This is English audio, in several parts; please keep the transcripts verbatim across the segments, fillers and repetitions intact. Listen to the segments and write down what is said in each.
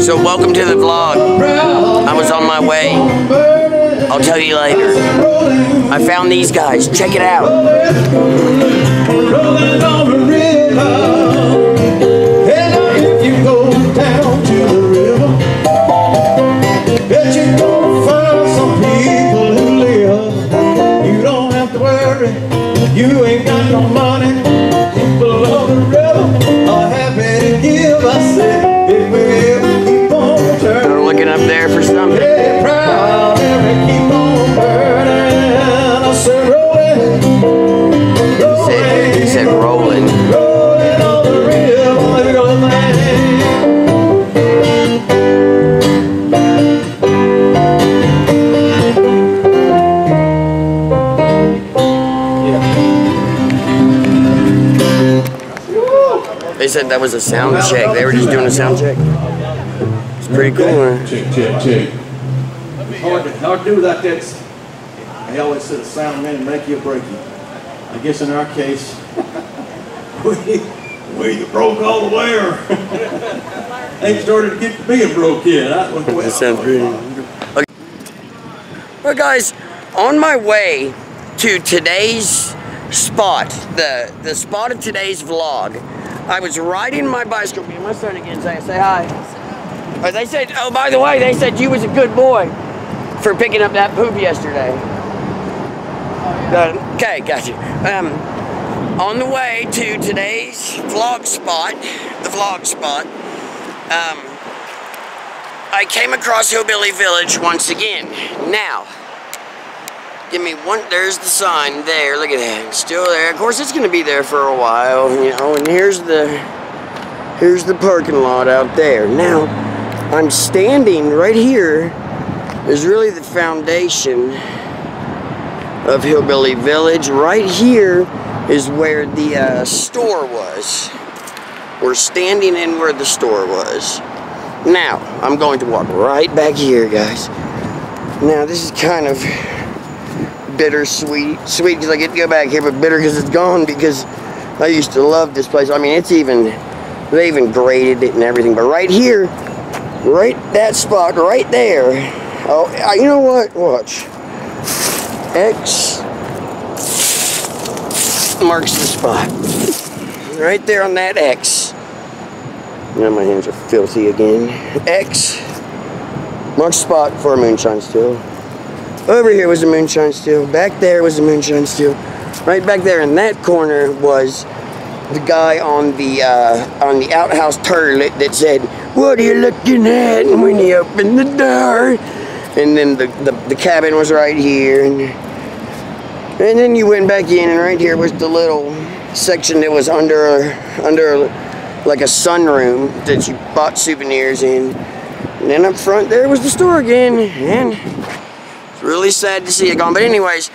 So welcome to the vlog. I was on my way. I'll tell you later. I found these guys. Check it out. Rolling on the river. And if you go down to the river, bet you're gonna find some people who live. You don't have to worry. You ain't got no money. People on the river are happy to give. I said. Up there for something. Hey, proud, keep on burning. I said rolling, rolling. He said, he said rolling. Rolling on the river. They said that was a sound check. They were just doing a sound check. Pretty cool, man. Check, check, check. Hard to, hard to do without that. They always said a sound man make you a break you. I guess in our case, we, we broke all the way or things started to get to being broke yet. I, well, that sounds pretty. Okay. Well, guys, on my way to today's spot, the, the spot of today's vlog, I was riding my bicycle. My son again, say, say hi. Oh, they said, oh, by the way, they said you was a good boy for picking up that poop yesterday. Oh, yeah. uh, okay, gotcha. Um, on the way to today's vlog spot, the vlog spot, um, I came across Hillbilly Village once again. Now, give me one, there's the sign there, look at that, it's still there. Of course, it's going to be there for a while, you know, and here's the, here's the parking lot out there. Now, I'm standing right here is really the foundation of Hillbilly Village. Right here is where the uh, store was. We're standing in where the store was. Now, I'm going to walk right back here, guys. Now, this is kind of bittersweet. Sweet because I get to go back here, but bitter because it's gone because I used to love this place. I mean, it's even, they even graded it and everything, but right here, right that spot right there. Oh, you know what? Watch. X marks the spot. Right there on that X. Now my hands are filthy again. X marks the spot for a moonshine still. Over here was a moonshine still. Back there was a moonshine still. Right back there in that corner was the guy on the uh, on the outhouse turret that said, "What are you looking at?" And when he opened the door, and then the, the, the cabin was right here, and and then you went back in, and right here was the little section that was under under like a sunroom that you bought souvenirs in, and then up front there was the store again, and it's really sad to see it gone. But anyways,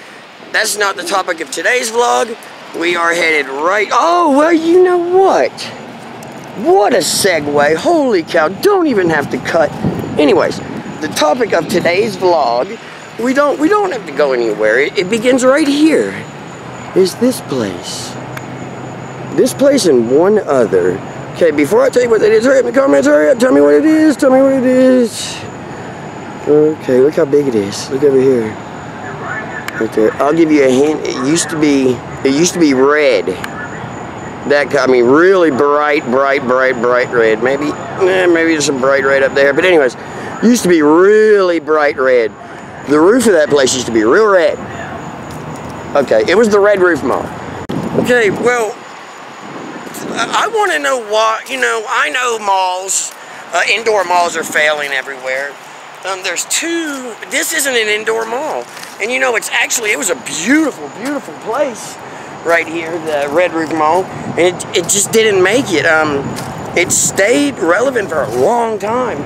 that's not the topic of today's vlog. We are headed right, oh, well, you know what? What a segue, holy cow, don't even have to cut. Anyways, the topic of today's vlog, we don't, we don't have to go anywhere. It, it begins right here, is this place. This place and one other. Okay, before I tell you what that is, hurry up in the comments, hurry up, tell me what it is, tell me what it is. Okay, look how big it is, look over here. Right there. I'll give you a hint, it used to be, it used to be red. That, I mean, really bright, bright, bright, bright red. Maybe, eh, maybe there's some bright red up there. But anyways, it used to be really bright red. The roof of that place used to be real red. Okay, it was the Red Roof Mall. Okay, well, I want to know why, you know, I know malls, uh, indoor malls are failing everywhere. Um, there's two, this isn't an indoor mall. And you know, it's actually, it was a beautiful, beautiful place right here, the Red Roof Mall. And it, it just didn't make it. Um, it stayed relevant for a long time.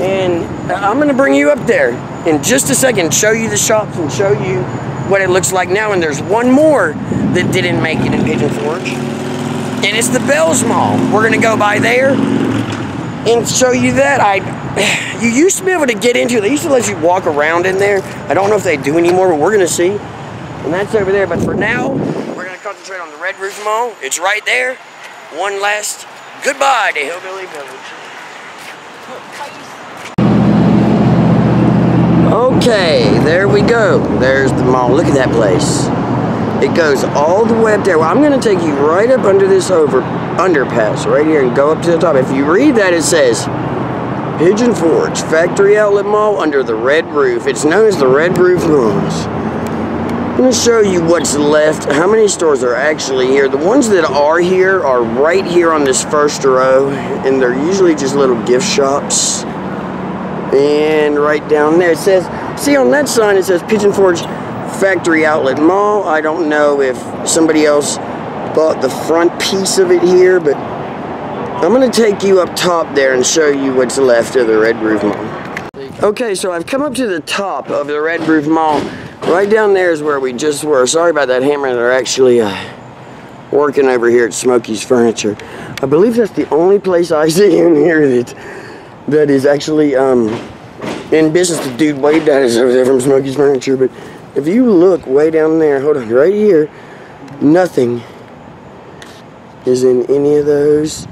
And I'm going to bring you up there in just a second, show you the shops and show you what it looks like now. And there's one more that didn't make it in Pigeon Forge. And it's the Belz Mall. We're going to go by there and show you that. I. You used to be able to get into, they used to let you walk around in there. I don't know if they do anymore, but we're going to see. And that's over there, but for now, we're going to concentrate on the Red Roof Mall. It's right there. One last goodbye to Hillbilly Village. Okay, there we go. There's the mall. Look at that place. It goes all the way up there. Well, I'm going to take you right up under this over underpass right here and go up to the top. If you read that, it says Pigeon Forge Factory Outlet Mall under the Red Roof. It's known as the Red Roof Malls. I'm going to show you what's left, how many stores are actually here. The ones that are here are right here on this first row, and they're usually just little gift shops. And right down there it says, see on that sign it says Pigeon Forge Factory Outlet Mall. I don't know if somebody else bought the front piece of it here, but I'm going to take you up top there and show you what's left of the Red Roof Mall. Okay, so I've come up to the top of the Red Roof Mall. Right down there is where we just were. Sorry about that hammer. They're actually uh, working over here at Smokey's Furniture. I believe that's the only place I see in here that that is actually um, in business. The dude way down is over there from Smokey's Furniture, but if you look way down there, hold on, right here, nothing is in any of those.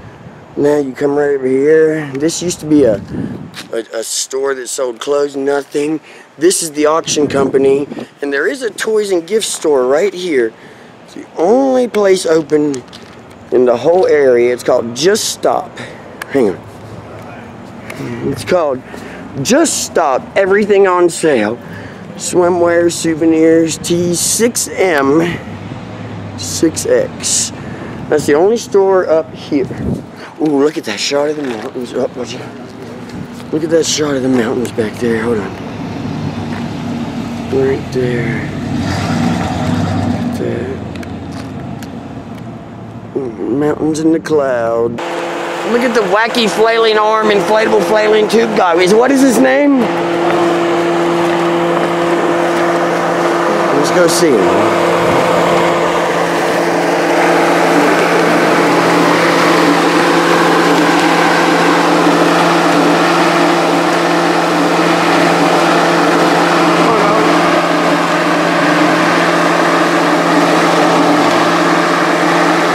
Now you come right over here. This used to be a, a, a store that sold clothes, nothing. This is the auction company, and there is a toys and gift store right here. It's the only place open in the whole area. It's called Just Stop. Hang on. It's called Just Stop. Everything on sale. Swimwear, souvenirs, tees, six M, six X. That's the only store up here. Ooh, look at that shot of the mountains. Oh, watch out. Look at that shot of the mountains back there. Hold on. Right there. Right there. Ooh, mountains in the cloud. Look at the wacky flailing arm, inflatable flailing tube guy. What is his name? Let's go see him.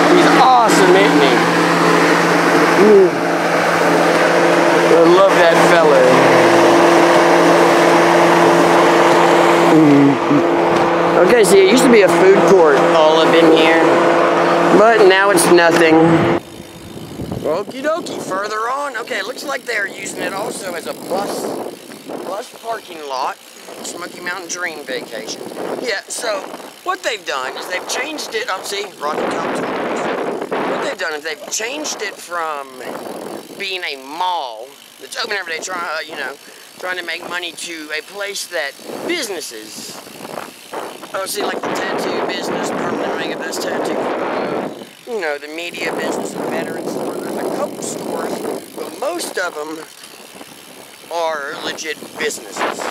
He's awesome, isn't he? I love that fella. Mm-hmm. Okay, see, it used to be a food court all up in here, but now it's nothing. Okie dokie, further on. Okay, it looks like they're using it also as a bus, bus parking lot. Smoky Mountain Dream Vacation. Yeah, so what they've done is they've changed it. Oh, see, Rocky Top. They've done is they've changed it from being a mall that's open every day, trying uh, you know, trying to make money, to a place that businesses. Oh, see, like the tattoo business, permanent makeup, this tattoo, uh, you know, the media business, the veterans store. There's a couple stores, but most of them are legit businesses.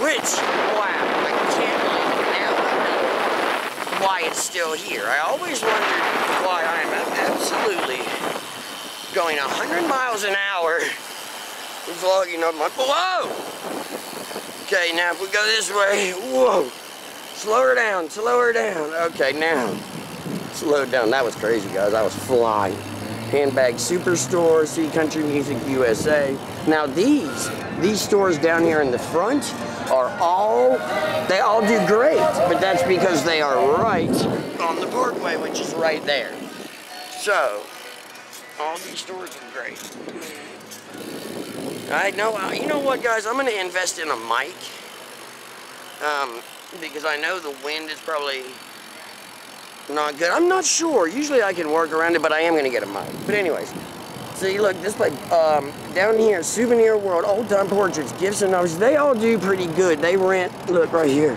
Which, wow, I can't believe it now. I know why it's still here. I always wondered why I am absolutely going a hundred miles an hour vlogging on my... Whoa! Okay, now if we go this way, whoa! Slow her down, slow her down. Okay, now, slow down. That was crazy, guys. I was flying. Handbag Superstore, Sea Country Music U S A. Now these, these stores down here in the front are all, they all do great, but that's because they are right on the parkway, which is right there. So, all these stores are great. I know, you know what guys, I'm gonna invest in a mic, um, because I know the wind is probably not good. I'm not sure, usually I can work around it, but I am gonna get a mic. But anyways, see look, this place, um, down here, Souvenir World, Old-Time Portraits, Gifts and Novels, they all do pretty good. They rent, look right here.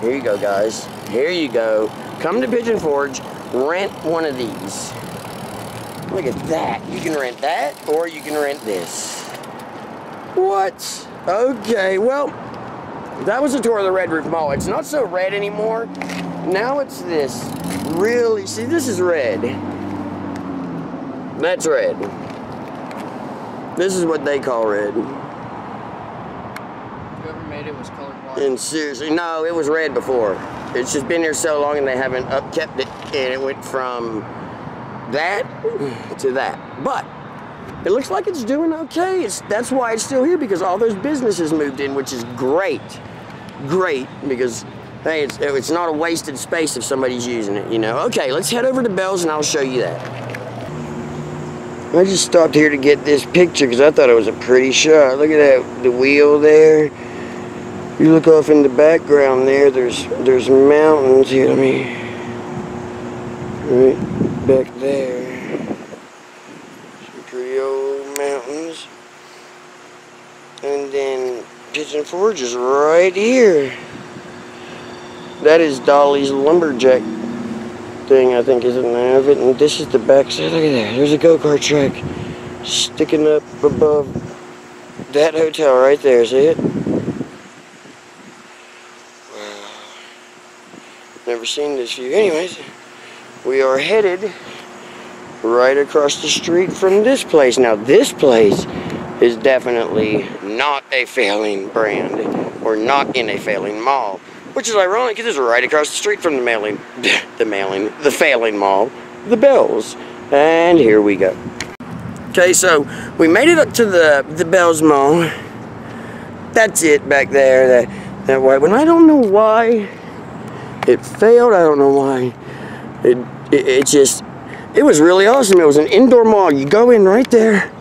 Here you go guys, here you go. Come to Pigeon Forge, rent one of these. Look at that. You can rent that, or you can rent this. What? Okay, well, that was a tour of the Red Roof Mall. It's not so red anymore. Now it's this really, see, this is red. That's red. This is what they call red. Whoever made it was colored water. And seriously, no, it was red before. It's just been here so long and they haven't upkept it, and it went from that to that. But It looks like it's doing okay. It's, that's why it's still here, because all those businesses moved in, which is great. Great, because hey, it's, it's not a wasted space if somebody's using it, you know. Okay, let's head over to Belz and I'll show you that. I just stopped here to get this picture because I thought it was a pretty shot. Look at that, the wheel there. You look off in the background there, there's there's mountains here. Let me, right back there. Some pretty old mountains. And then Pigeon Forge is right here. That is Dolly's Lumberjack thing, I think, is an of it, and this is the back side. Look at that, there's a go-kart track sticking up above that hotel right there, see it? Wow. Never seen this view. Anyways, we are headed right across the street from this place. Now this place is definitely not a failing brand, or not in a failing mall. Which is ironic because it's right across the street from the mailing, the mailing, the failing mall, the Belz. And here we go. Okay, so we made it up to the, the Belz Mall. That's it back there, that, that white one. I don't know why it failed. I don't know why. It, it, it just, it was really awesome. It was an indoor mall. You go in right there.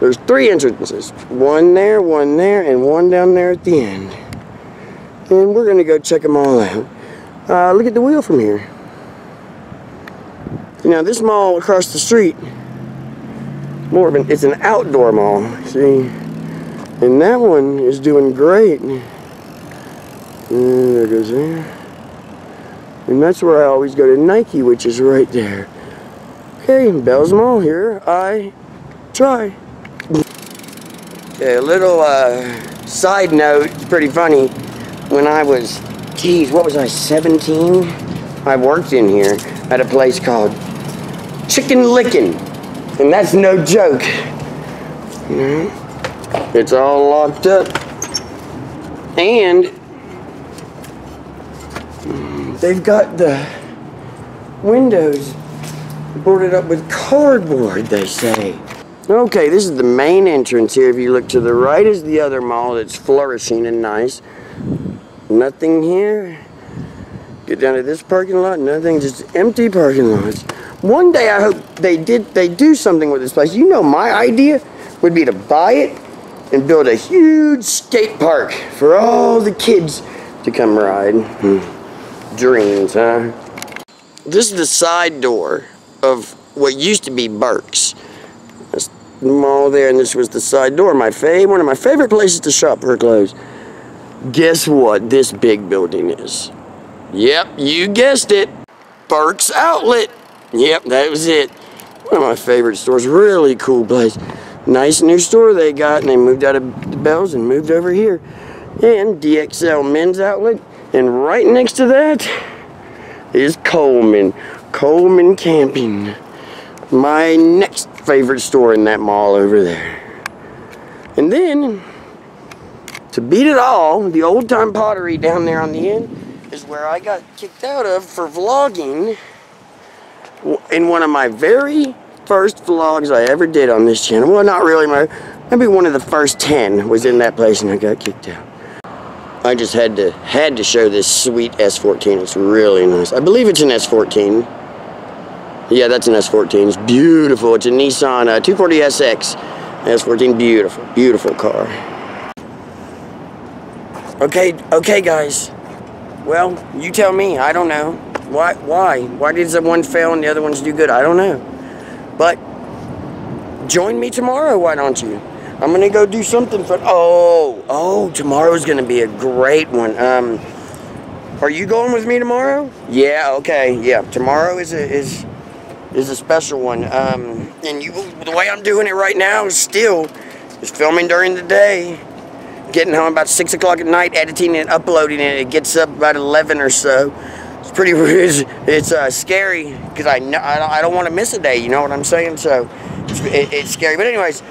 There's three entrances. One there, one there, and one down there at the end. And we're gonna go check them all out. Uh, look at the wheel from here. Now this mall across the street, more of an, it's an outdoor mall, see? And that one is doing great. And there goes there. And that's where I always go to Nike, which is right there. Okay, Belz Mall, here I try. Okay, a little uh, side note, it's pretty funny. When I was, geez, what was I, seventeen? I worked in here at a place called Chicken Lickin'. And that's no joke. You know, it's all locked up. And they've got the windows boarded up with cardboard, they say. Okay, this is the main entrance here. If you look to the right is the other mall that's flourishing and nice. Nothing here. Get down to this parking lot, nothing, just empty parking lots. One day I hope they did they do something with this place. You know, my idea would be to buy it and build a huge skate park for all the kids to come ride. Hmm. Dreams, huh? This is the side door of what used to be Burkes. That's the mall there, and this was the side door. My favorite, one of my favorite places to shop for clothes. Guess what this big building is? Yep, you guessed it. Burkes Outlet. Yep, that was it. One of my favorite stores. Really cool place. Nice new store they got, and they moved out of Belz and moved over here. And D X L Men's Outlet. And right next to that is Coleman. Coleman Camping. My next favorite store in that mall over there. And then, to beat it all, the Old-Time Pottery down there on the end is where I got kicked out of for vlogging in one of my very first vlogs I ever did on this channel. Well, not really my, maybe one of the first ten was in that place, and I got kicked out. I just had to had to show this sweet S fourteen. It's really nice. I believe it's an S fourteen. Yeah, that's an S fourteen. It's beautiful. It's a Nissan uh, two forty S X S fourteen. Beautiful, beautiful car. Okay, okay guys, well, you tell me, I don't know. Why, why? Why did one fail and the other ones do good? I don't know. But join me tomorrow, why don't you? I'm going to go do something fun. Oh, oh, tomorrow's going to be a great one. Um, are you going with me tomorrow? Yeah, okay, yeah. Tomorrow is a, is, is a special one. Um, and you, the way I'm doing it right now is still, is filming during the day. Getting home about six o'clock at night, editing and uploading it. It gets up about eleven or so. It's pretty It's, it's uh, scary because I, I I don't want to miss a day. You know what I'm saying? So it's, it, it's scary. But anyways,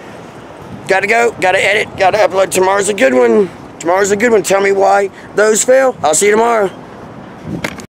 gotta go, gotta edit, gotta upload. Tomorrow's a good one. Tomorrow's a good one. Tell me why those fail. I'll see you tomorrow.